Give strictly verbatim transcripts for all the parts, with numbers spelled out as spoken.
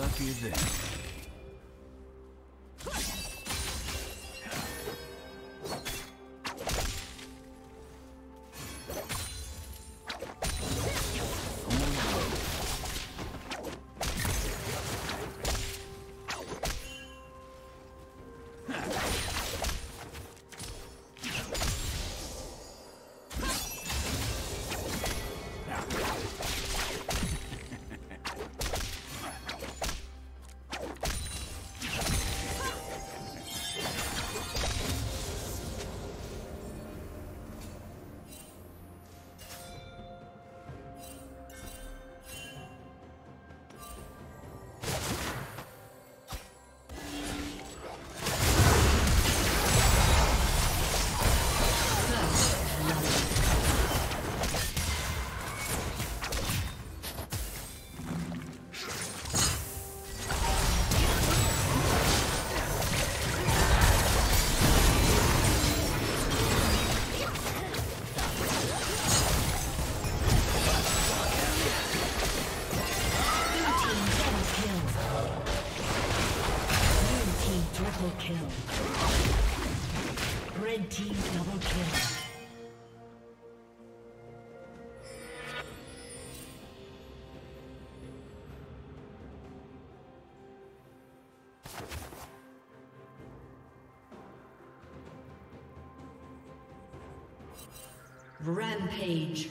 stuff you think. Rampage.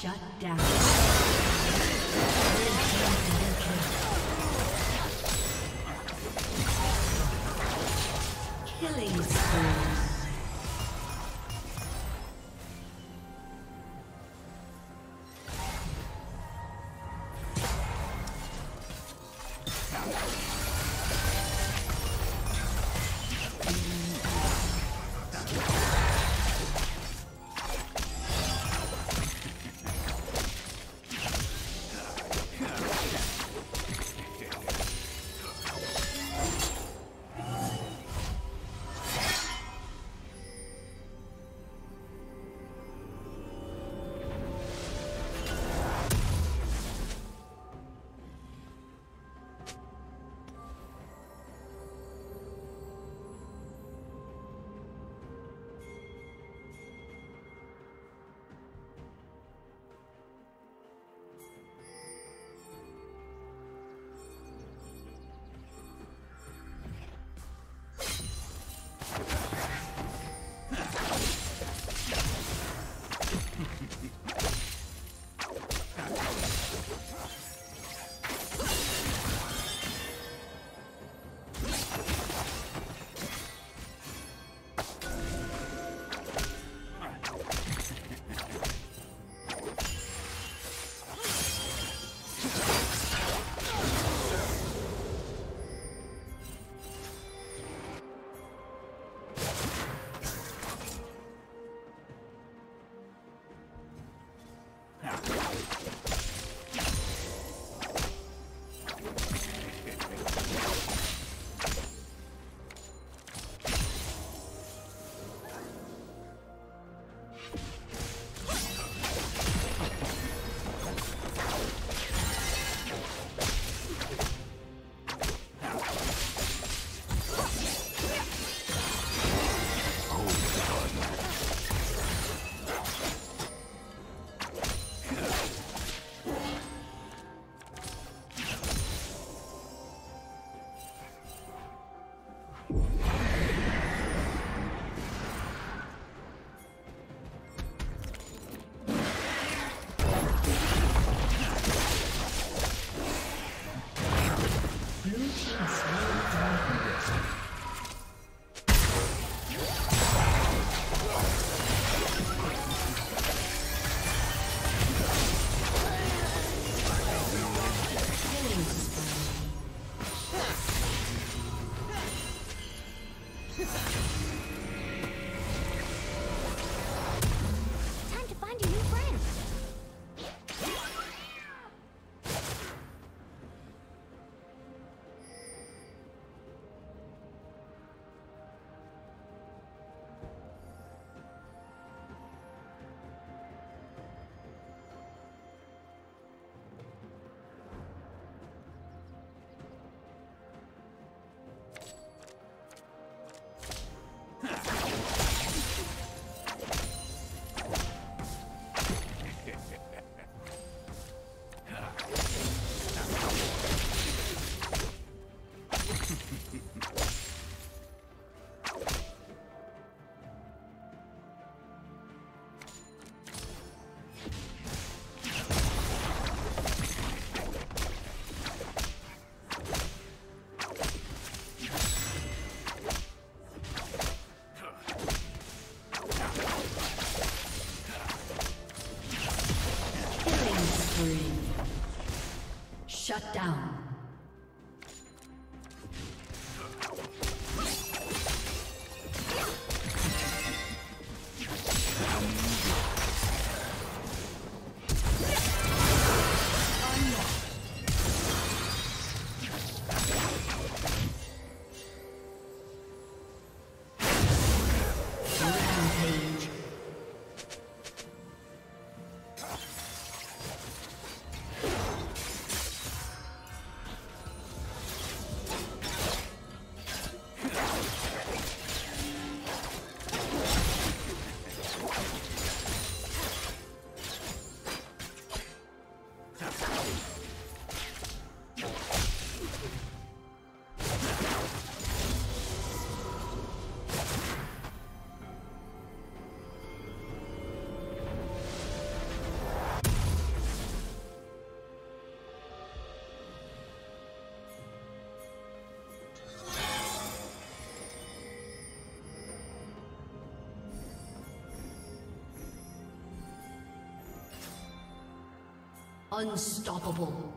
Shut down. Killing spree. Shut down. Unstoppable.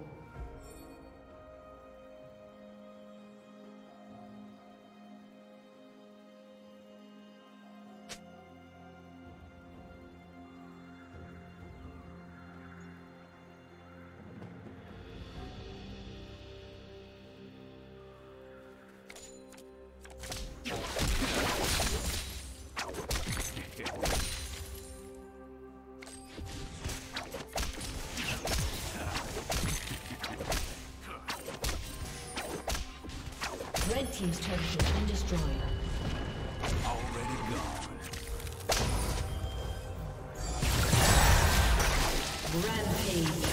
Red team's turret has been destroyed. Already gone. Rampage.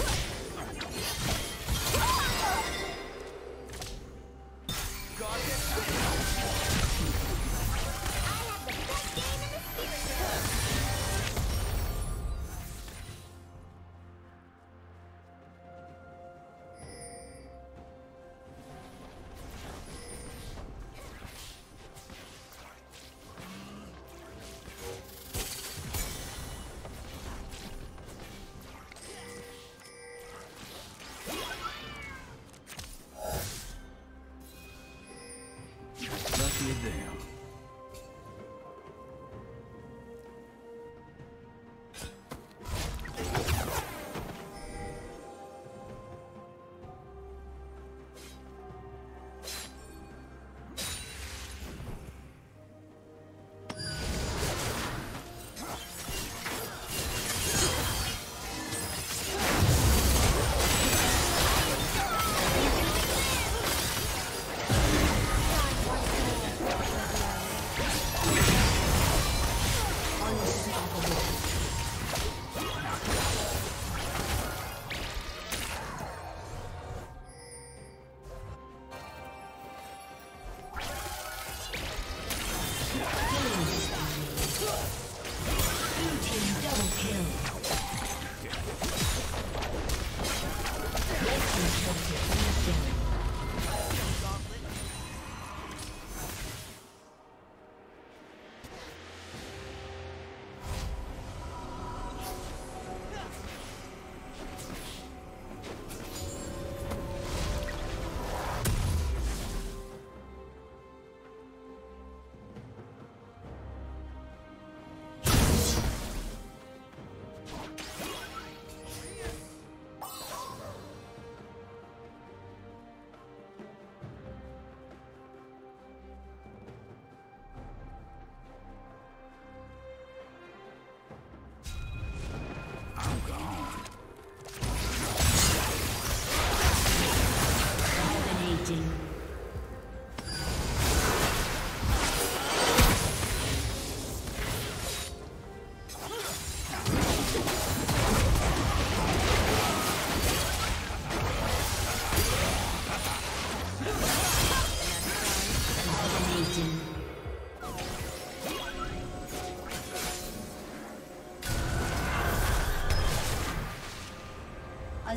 A